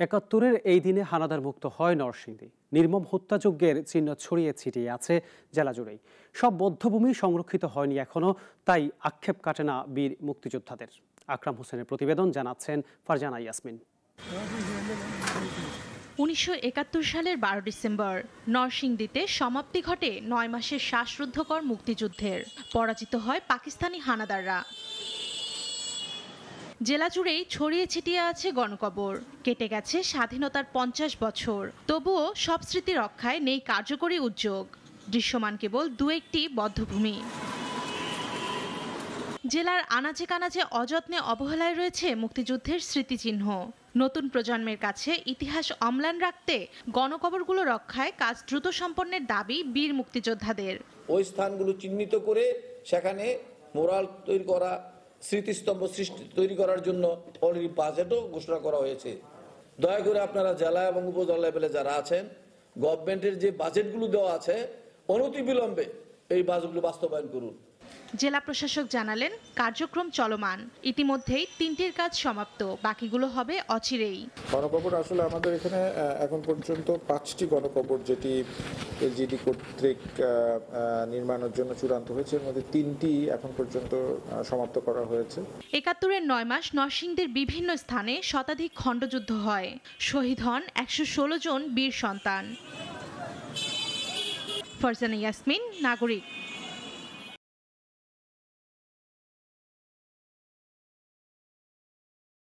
71 এই দিনে হানাদার মুক্ত হয় নরসিংদী। নির্মম হত্যাযজ্ঞের চিহ্ন ছড়িয়ে ছিটিয়ে আছে জেলা জুড়েই। সব বধ্যভূমি সংরক্ষিত হয়নি এখনো, তাই আক্ষেপ কাটে না বীর মুক্তিযোদ্ধাদের। আকরাম হোসেনের প্রতিবেদন জানাচ্ছেন ফারজানা ইয়াসমিন। 1971 সালের 12 ডিসেম্বর নরসিংদীতে সমাপ্তি ঘটে 9 মাসের শ্বাসরুদ্ধকর মুক্তিযুদ্ধের। পরাজিত হয় পাকিস্তানি হানাদাররা। জেলা জুড়েই ছড়িয়ে ছিটিয়ে আছে গণকবর। কেটে গেছে স্বাধীনতার 50 বছর, তবুও সব স্মৃতি রক্ষায় নেই কার্যকরী উদ্যোগ। দৃশ্যমান কেবল দু একটি বদ্ধভূমি। জেলার আনাচে কানাচে অযত্নে অবহেলায় রয়েছে মুক্তিযুদ্ধের স্মৃতিচিহ্ন। নতুন প্রজন্মের কাছে ইতিহাস অম্লান রাখতে গণকবরগুলো রক্ষায় কাজ দ্রুত সম্পন্নের দাবি বীর মুক্তিযোদ্ধাদের। ওই স্থানগুলো চিহ্নিত করে সেখানে মোরাল তৈরি করা, স্মৃতিস্তম্ভ সৃষ্টি তৈরি করার জন্য অলরেডি বাজেটও ঘোষণা করা হয়েছে। দয়া করে আপনারা জেলা এবং উপজেলা লেভেলে যারা আছেন, গভর্নমেন্টের যে বাজেটগুলো দেওয়া আছে অনতিবিলম্বে এই বাজেটগুলো বাস্তবায়ন করুন। জেলা প্রশাসক জানালেন, কার্যক্রম চলমান। ইতিমধ্যেই 3টির কাজ সমাপ্ত, বাকিগুলো হবে অচিরেই। গণকবর আসলে আমাদের এখানে এখন পর্যন্ত 5টি গণকবর যেটি এলজিডি কর্তৃক নির্মাণের জন্য চূড়ান্ত হয়েছে, এর মধ্যে 3টি এখন পর্যন্ত সমাপ্ত করা হয়েছে। 71-এর 9 মাস নরসিংদীর বিভিন্ন স্থানে শতাধিক খণ্ডযুদ্ধ হয়। শহীদ হন 116 জন বীর সন্তান। ফরজানা ইয়াসমিন, নাগরিক।